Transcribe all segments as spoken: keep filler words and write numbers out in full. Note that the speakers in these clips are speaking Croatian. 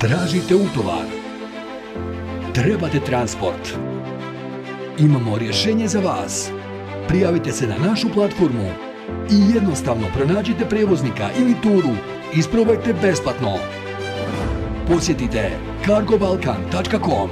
Tražite utovar. Trebate transport. Imamo rješenje za vas. Prijavite se na našu platformu i jednostavno pronađite prevoznika ili turu. Isprobajte besplatno. Posjetite cargo balkan tačka com.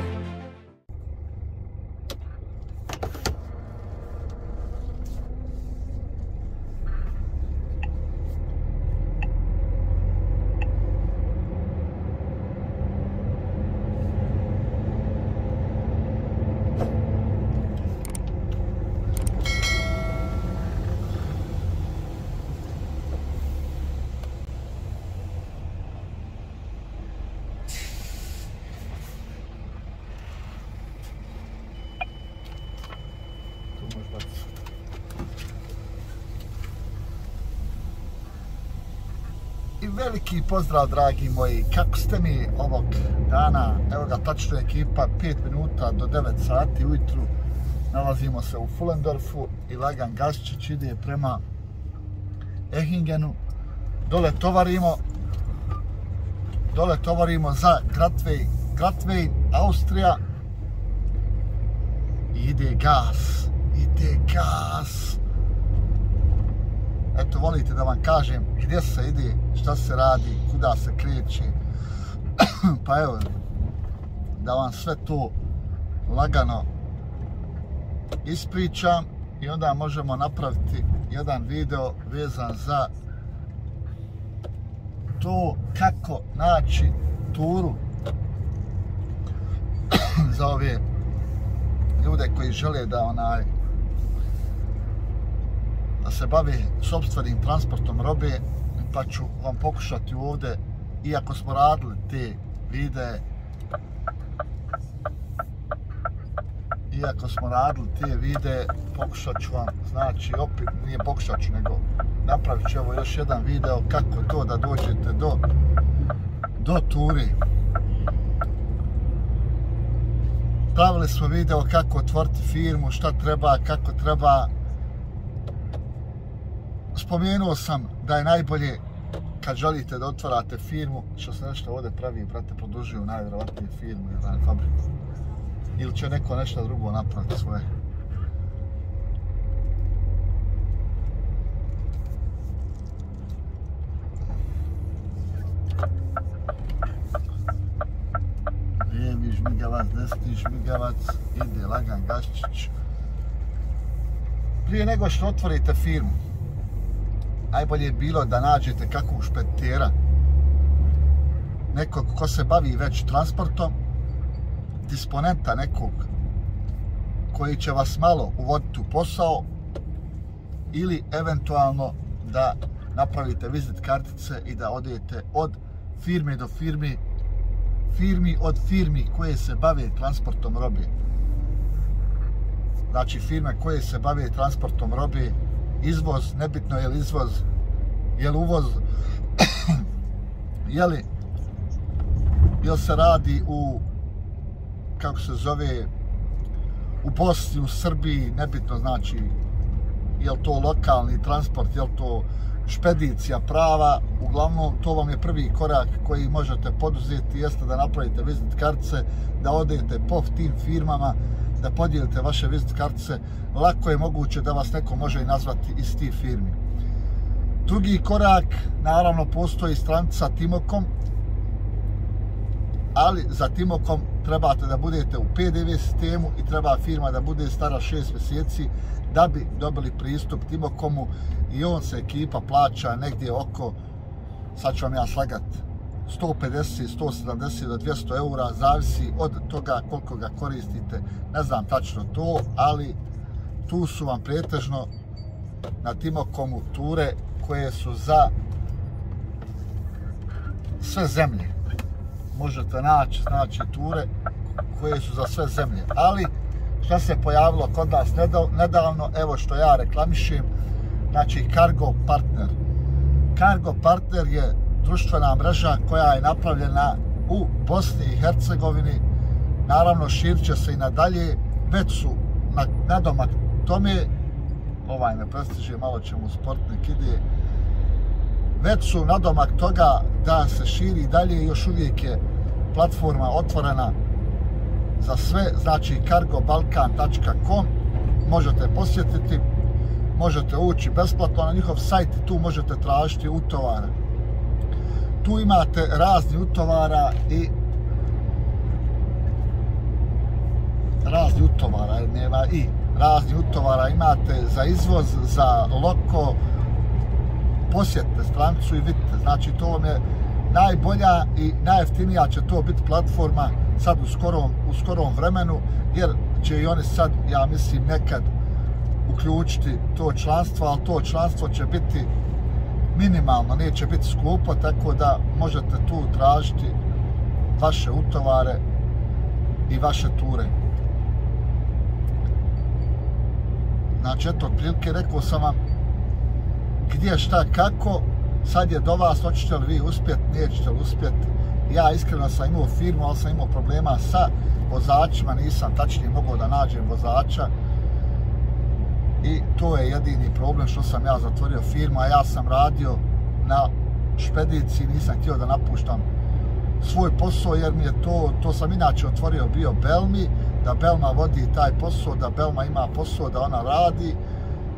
Veliki pozdrav, dragi moji, kako ste mi ovog dana? Evo ga, tačno ekipa, pet minuta do devet sati ujutru. Nalazimo se u Fulendorfu i lagan Gaščić ide prema Ehingenu. Dole tovarimo, dole tovarimo za Gratwein, Gratwein, Austrija. I ide gas, ide gas. Eto, volite da vam kažem gdje se ide, šta se radi, kuda se kreće. Pa evo, da vam sve to lagano ispričam i onda možemo napraviti jedan video vezan za to kako naći turu za ove ljude koji žele da onaj da se bave sopstvenim transportom robe, pa ću vam pokušati ovdje, iako smo radili te videe, iako smo radili te videe, pokušat ću vam, znači, opet, nije pokušat ću, nego napravit ću evo još jedan video kako to da dođete do, do turi. Pravili smo video kako otvoriti firmu, šta treba, kako treba. Spomenuo sam da je najbolje kad želite da otvarate firmu, što se nešto ovdje pravi, brate, produžuju najvjerovatnije firmu ili fabriku. Ili će neko nešto drugo napraviti svoje. Lijevi žmigavac, desni žmigavac, ide lagan Gaščić. Prije nego što otvorite firmu, najbolje je bilo da nađete kakvog špeditera, nekog ko se bavi već transportom, disponenta nekog koji će vas malo uvoditi u posao ili eventualno da napravite vizit kartice i da odete od firme do firme, firmi od firmi koje se bave transportom robe. Znači firme koje se bave transportom robe, izvoz, nebitno je li izvoz, je li uvoz, je li, je li se radi u, kako se zove, u Bosni, u Srbiji, nebitno, znači, je li to lokalni transport, je li to špedicija prava, uglavnom, to vam je prvi korak koji možete poduzeti, jeste da napravite vizit kartice, da odete po tim firmama, da podijelite vaše vizit kartice, lako je moguće da vas neko može i nazvati iz tih firmi. Drugi korak, naravno, postoji stranica Timocom, ali za Timocom trebate da budete u P D V sistemu i treba firma da bude stara šest mjeseci da bi dobili pristup Timocomu i on se ekipa plaća negdje oko, sad ću vam ja slagati, sto pedeset, sto sedamdeset do dvjesto eura, zavisi od toga koliko ga koristite, ne znam tačno to, ali tu su vam pretežno na Timocomu ture koje su za sve zemlje. Možete naći, znači, ture koje su za sve zemlje, ali što se pojavilo kod nas nedavno, evo što ja reklamišem, znači Cargo Partner. Cargo Partner je društvena mreža koja je napravljena u Bosni i Hercegovini, naravno šir će se i nadalje, već su nadomak tome, ovaj ne prestiže, malo ćemo sportnik ide, već su nadomak toga da se širi dalje, još uvijek je platforma otvorena za sve, znači cargo balkan tačka com, možete posjetiti, možete ući besplatno na njihov sajt, tu možete tražiti utovare. Tu imate razni utovara i razni utovara, nema i razni utovara imate za izvoz, za loko, posjetite strancu i vidite, znači to vam je najbolja i najjeftinija će to biti platforma sad u skorom, u skorom vremenu, jer će i oni sad, ja mislim, nekad uključiti to članstvo, ali to članstvo će biti minimalno, neće biti skupo, tako da možete tu tražiti vaše utovare i vaše ture. Znači, eto, otprilike rekao sam vam gdje, šta, kako, sad je do vas, hoćete li vi uspjeti, nećete li uspjeti. Ja iskreno sam imao firmu, ali sam imao problema sa vozačima, nisam tačnije mogao da nađem vozača i to je jedini problem što sam ja zatvorio firmu, a ja sam radio na špediciji, nisam htio da napuštam svoj posao, jer mi je to, to sam inače otvorio bio Belmi, da Belma vodi taj posao, da Belma ima posao, da ona radi,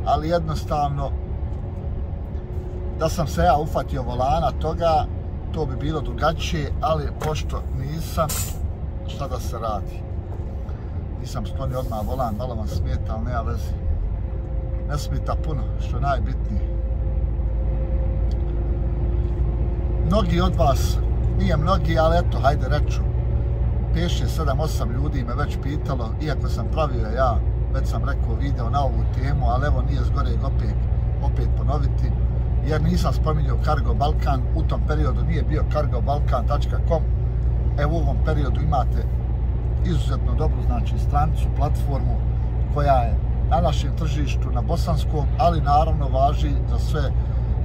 ali jednostavno da sam se ja ufatio volana toga, to bi bilo drugačije, ali pošto nisam, šta da se radi. Nisam sklonio odmah volan, malo vam smeta, ali nema veze. Ne smeta puno, što je najbitnije. Mnogi od vas, nije mnogi, ali eto, hajde reču, pet, šest, sedam, osam ljudi me već pitalo, iako sam pravio ja, već sam rekao video na ovu temu, ali evo nije zgoreg opet, opet ponoviti, jer nisam spominjao Cargo Balkan, u tom periodu nije bio cargo balkan tačka com, evo u ovom periodu imate izuzetno dobru, znači, strancu, platformu koja je na našem tržištu, na bosanskom, ali naravno važi za sve,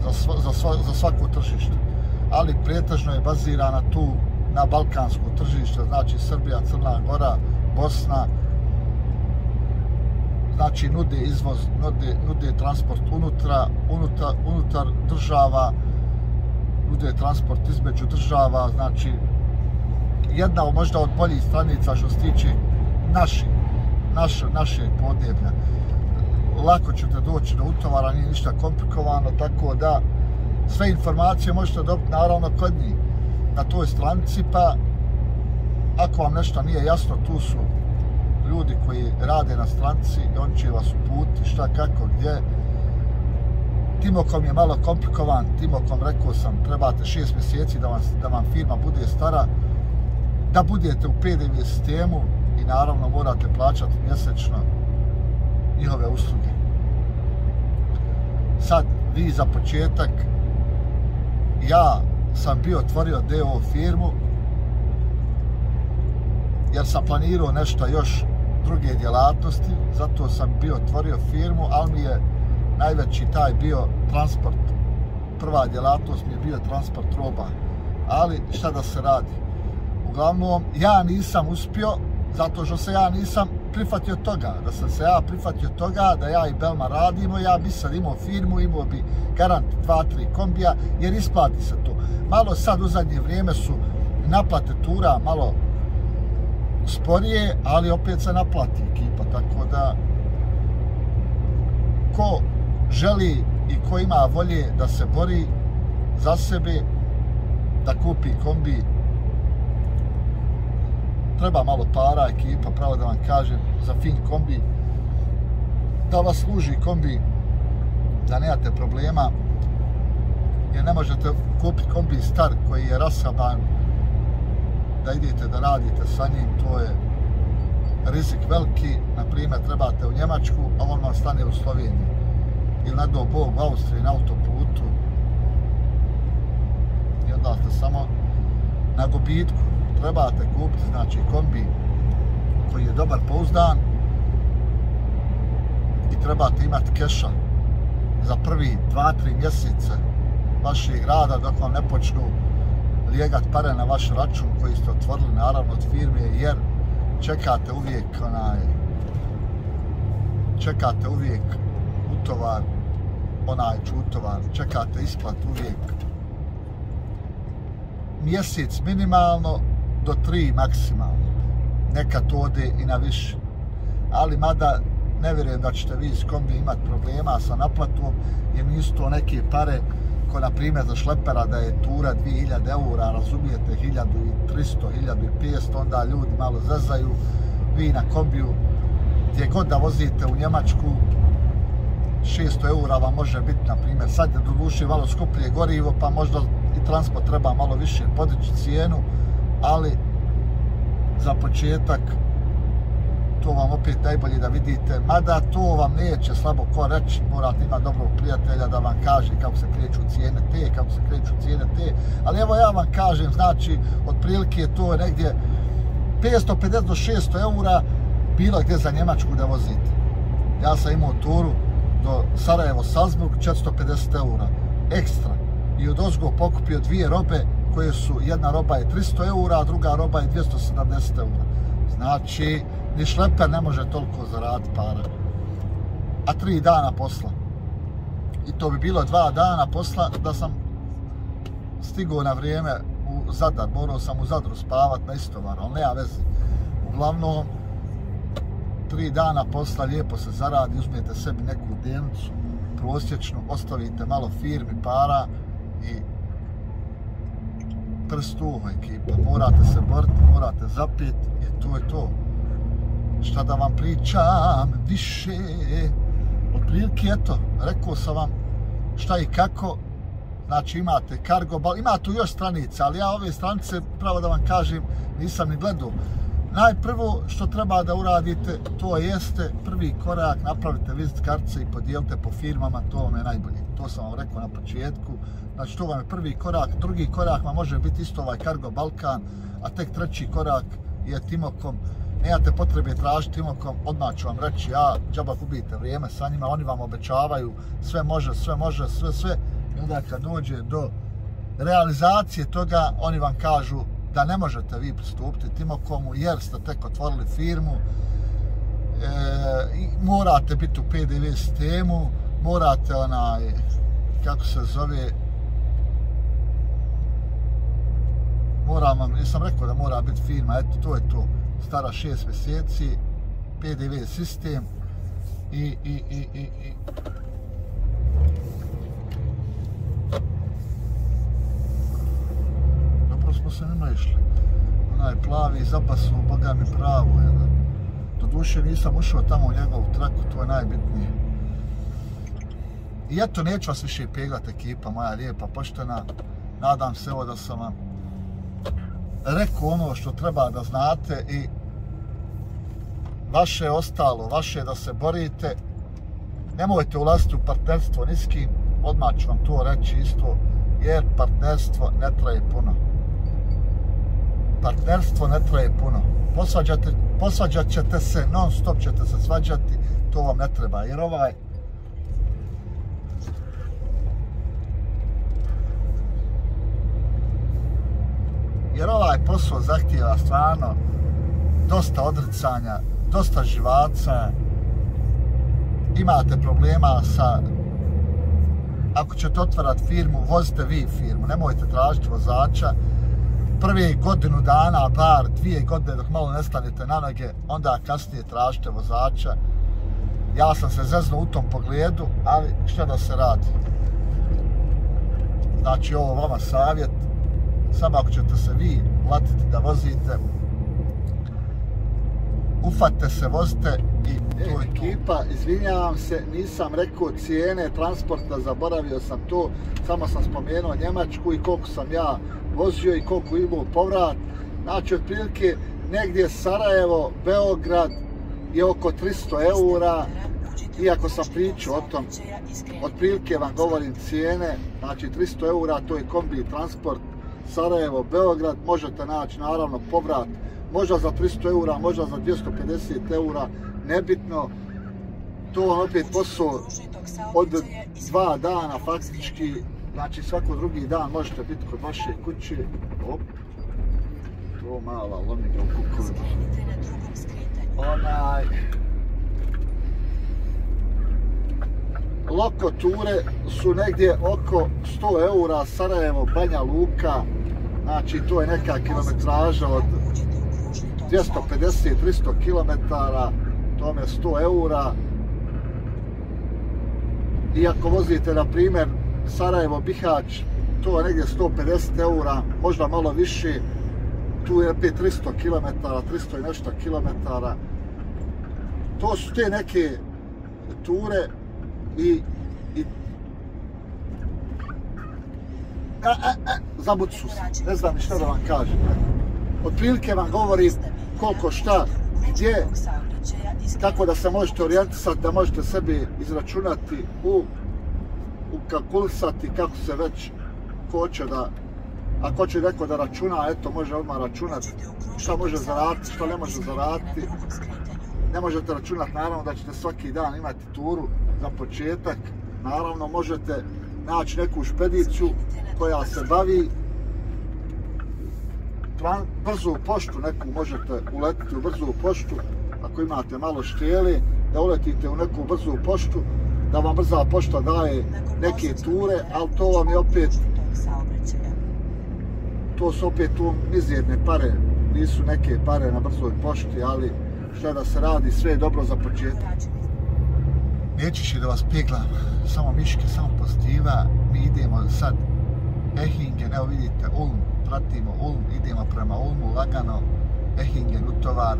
za, sva, za, sva, za svako tržište, ali pretežno je bazirana tu na balkansko tržište, znači Srbija, Crna Gora, Bosna, znači nude izvoz, nude, nude transport unutra, unutar, unutar država, nude transport između država, znači jedna možda od boljih stranica što se tiče naši, naš, naše podneblja. Lako ćete doći do utovara, nije ništa komplikovano, tako da sve informacije možete dobiti naravno kod njih na toj stranici, pa ako vam nešto nije jasno, tu su ljudi koji rade na stranici i oni će vas uputiti šta, kako, gdje. Timocom je malo komplikovan, Timocom, rekao sam, trebate šest mjeseci da vam, da vam firma bude stara, da budete u P D V sistemu i naravno morate plaćati mjesečno njihove usluge. Sad vi za početak, ja sam bio otvorio d o o firmu jer sam planirao nešto još druge djelatnosti, zato sam bio otvorio firmu, ali mi je najveći taj bio transport. Prva djelatnost mi je bio transport roba, ali šta da se radi. Uglavnom, ja nisam uspio, zato što se ja nisam prihvatio toga. Da sam se ja prihvatio toga, da ja i Belma radimo, ja bi sad imao firmu, imao bi garant dva tri kombija, jer isplati se to. Malo sad u zadnje vrijeme su naplate tura, malo sporije, ali opet se naplati ekipa, tako da ko želi i ko ima volje da se bori za sebe, da kupi kombi, treba malo para ekipa, pravo da vam kažem, za fin kombi, da vas služi kombi, da nemate problema, jer ne možete kupiti kombi star koji je rasaban, da idete da radite sa njim, to je rizik veliki, na primjer trebate u Njemačku, a on vam stane u Sloveniji ili na do Bog u Austriji na autoputu i onda ste samo na gubitku. Trebate kupiti, znači, kombi koji je dobar, pouzdan i trebate imati keša za prvi dva tri mjeseca vašeg rada dok vam ne počnu lijegat pare na vaš račun koji ste otvorili naravno od firme, jer čekate uvijek onaj čekate uvijek utovar, onaj utovar, čekate isplatu uvijek mjesec minimalno, do tri maksimalno. Neka to ode i na više. Ali mada ne vjerujem da ćete vi iz kombi imati problema sa naplatom, jer nisu to neke pare ko na primjer za šlepera da je tura dvije hiljade eura, razumijete, hiljadu i tristo, hiljadu i petsto, onda ljudi malo zezaju. Vi na kombiju gdje god da vozite u Njemačku, šesto eura vam može biti, na primjer, sad je doduše malo skuplje gorivo, pa možda i transport treba malo više podići cijenu, ali za početak to vam opet najbolje da vidite, mada to vam neće slabo ko reći, morate imati dobrog prijatelja da vam kaže kako se kreću cijene te, kako se kreću cijene te, ali evo ja vam kažem, znači, otprilike to je negdje petsto pedeset do šesto eura bilo gdje za Njemačku da vozite. Ja sam imao turu do Sarajevo-Salzburg, četiristo pedeset eura ekstra. I od ozgo pokupio dvije robe koje su, jedna roba je tristo eura, a druga roba je dvjesto sedamdeset eura. Znači, ni šleper ne može toliko zaraditi para. A tri dana posla. I to bi bilo dva dana posla da sam stigao na vrijeme u Zadar. Morao sam u Zadru spavati na istovaru, ali nema veze. Uglavnom, tri dana posla lijepo se zaradi, uzmijete sebi neku dnevnicu prosječnu, ostavite malo firmi para i prst u ovo ekipa. Morate se boriti, morate zapiti i to je to. Šta da vam pričam više? Otprilike, eto, rekao sam vam šta i kako. Znači imate Cargo Balkan, ima tu još stranica, ali ja ove stranice, pravo da vam kažem, nisam ni gledao. Najprvo što treba da uradite, to jeste prvi korak, napravite vizit kartice i podijelite po firmama, to vam je najbolje. To sam vam rekao na početku. Znači to vam je prvi korak, drugi korak vam može biti isto ovaj Cargo Balkan, a tek treći korak je Timocom. Nemate potrebe tražiti Timocom, odmah ću vam reći, ja, džaba gubite vrijeme sa njima, oni vam obećavaju, sve može, sve može, sve, sve. I onda kad dođe do realizacije toga, oni vam kažu da ne možete vi pristupiti Timocomu jer ste tek otvorili firmu, e, morate biti u P D V sistemu, morate onaj, kako se zove, moram vam, nisam rekao da mora biti firma, eto to je to, stara šest mjeseci, P D V sistem i, i, i, i, i. Smo se nema išli. Onaj plavi zapasu, boga mi pravo. Doduše nisam ušao tamo u njegovu traku, to je najbitnije. I eto, neću vas više peglat ekipa, moja lijepa, poštena. Nadam se evo da sam vam rekao ono što treba da znate i vaše je ostalo, vaše je da se borite. Nemojte ulaziti u partnerstvo ni s kim, odmah ću vam to reći isto, jer partnerstvo ne traje puno. Partnerstvo ne traje puno. Posvađate, posvađat ćete se, non stop ćete se svađati, to vam ne treba. Jer ovaj... Jer ovaj posao zahtijeva stvarno dosta odricanja, dosta živaca. Imate problema sa... Ako ćete otvarati firmu, vozite vi firmu, nemojte tražiti vozača. Prve godinu dana, bar dvije godine, dok malo ne stanete na noge, onda kasnije tražite vozača. Ja sam se zeznuo u tom pogledu, ali šta da se radi. Znači, ovo vama savjet, samo ako ćete se vi platiti da vozite, ufate se, vozite i to je to. Ekipa, izvinjavam se, nisam rekao cijene transporta, zaboravio sam to, samo sam spomenuo Njemačku i koliko sam ja vozio i koliko imao povrat. Znači, otprilike, negdje Sarajevo, Beograd je oko tristo eura, iako sam pričao o tom, otprilike vam govorim cijene, znači tristo eura, to je kombi transport Sarajevo, Beograd, možete naći naravno povrat, možda za tristo eura, možda za dvjesto pedeset eura, nebitno. To vam opet posao od dva dana faktički. Znači svako drugi dan možete biti kod vaše kuće. Op, to mala lomi ga u kukurima. Onaj... Lokoture su negdje oko sto eura, Sarajevo, Banja Luka, Znači, to je neka kilometraža od dvjesto pedeset do tristo kilometara, tome sto eura. I ako vozite, na primjer, Sarajevo-Bihać, to je negdje sto pedeset eura, možda malo više. Tu je opet tristo kilometara, tristo i nešto kilometara. To su te neke ture i... E, e, e, zabucu se, ne znam ni šta da vam kažem. Otprilike vam govorim koliko šta, gdje, kako da se možete orijentisati, da možete sebi izračunati, u, ukalkulisati, kako se već ko hoće da... Ako hoće neko da računa, eto, može odmah računati šta može zaraditi, šta ne može zaraditi. Ne možete računati, naravno, da ćete svaki dan imati turu za početak. Naravno, možete naći neku špediciju koja se bavi brzu poštu, neku možete uletiti u brzu poštu, ako imate malo štjele, da uletite u neku brzu poštu, da vam brza pošta daje neke ture, ali to vam je opet, to su opet tu mizirne pare, nisu neke pare na brzoj pošti, ali šta da se radi, sve je dobro za početak. Nećući da vas peglam, samo miške, samo pozitiva, mi idemo sad Ehingen, evo vidite Ulm, pratimo Ulm, idemo prema Ulmu lagano, Ehingen utovar,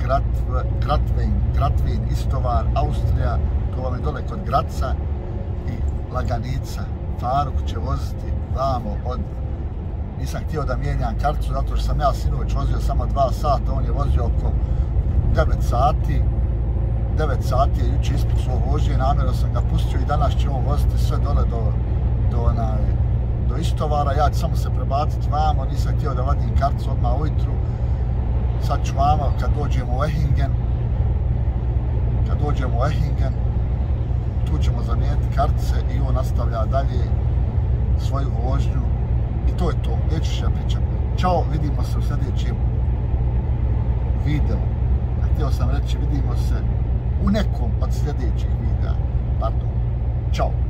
Gratwein, Gratwein istovar, Austrija, to vam je dole kod Graca i laganica, Faruk će voziti vamo od... Nisam htio da mijenjam karticu zato što sam ja sinoć vozio samo dva sata, on je vozio oko devet sati. devet sati je juče ispod svoj vožnje, namjerno sam ga pustio i danas će on voziti sve dole do, do, na, do istovara. Ja ću samo se prebaciti vamo, nisam htio da vadim karticu odmah ujutru. Sad ću vamo kad dođemo u Ehingen. Kad dođemo u Ehingen, tu ćemo zamijeniti kartice i on nastavlja dalje svoju vožnju. I to je to, neću što ja pričam. Ćao, vidimo se u sljedećem videu. Htio sam reći, vidimo se u nekom od sljedećih videa. Pardon, ćao.